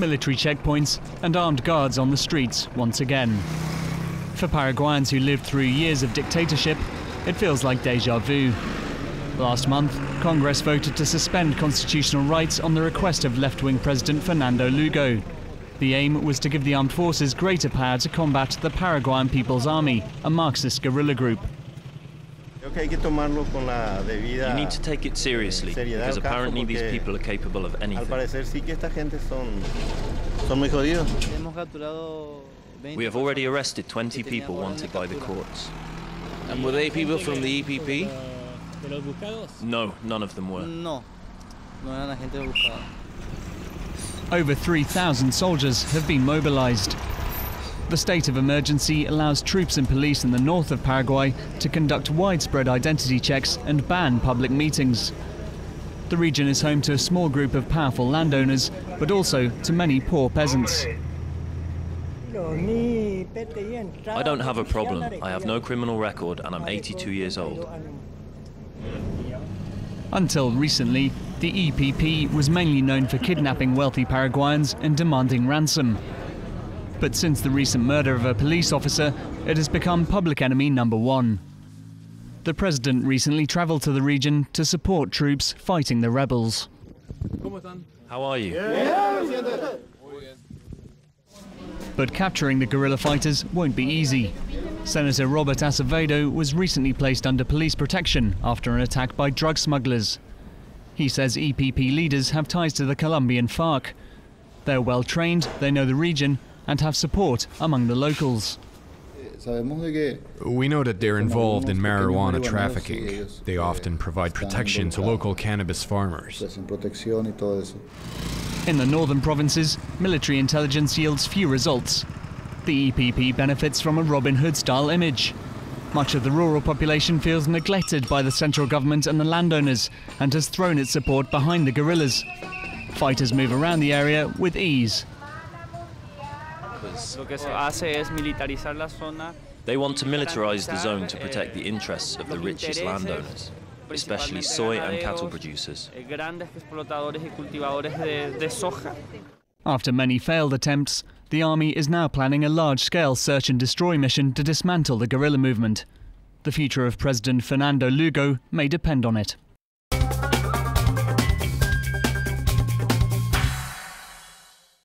military checkpoints and armed guards on the streets once again. For Paraguayans who lived through years of dictatorship, it feels like déjà vu. Last month, Congress voted to suspend constitutional rights on the request of left-wing President Fernando Lugo. The aim was to give the armed forces greater power to combat the Paraguayan People's Army, a Marxist guerrilla group. You need to take it seriously, because apparently these people are capable of anything. We have already arrested 20 people wanted by the courts. And were they people from the EPP? No, none of them were. Over 3,000 soldiers have been mobilized. The state of emergency allows troops and police in the north of Paraguay to conduct widespread identity checks and ban public meetings. The region is home to a small group of powerful landowners, but also to many poor peasants. I don't have a problem. I have no criminal record and I'm 82 years old. Until recently, the EPP was mainly known for kidnapping wealthy Paraguayans and demanding ransom. But since the recent murder of a police officer, it has become public enemy number one. The president recently traveled to the region to support troops fighting the rebels. How are you? But capturing the guerrilla fighters won't be easy. Senator Robert Acevedo was recently placed under police protection after an attack by drug smugglers. He says EPP leaders have ties to the Colombian FARC. They're well trained, they know the region, and have support among the locals. We know that they're involved in marijuana trafficking. They often provide protection to local cannabis farmers. In the northern provinces, military intelligence yields few results. The EPP benefits from a Robin Hood-style image. Much of the rural population feels neglected by the central government and the landowners, and has thrown its support behind the guerrillas. Fighters move around the area with ease. They want to militarize the zone to protect the interests of the richest landowners, especially soy and cattle producers. After many failed attempts, the army is now planning a large-scale search and destroy mission to dismantle the guerrilla movement. The future of President Fernando Lugo may depend on it.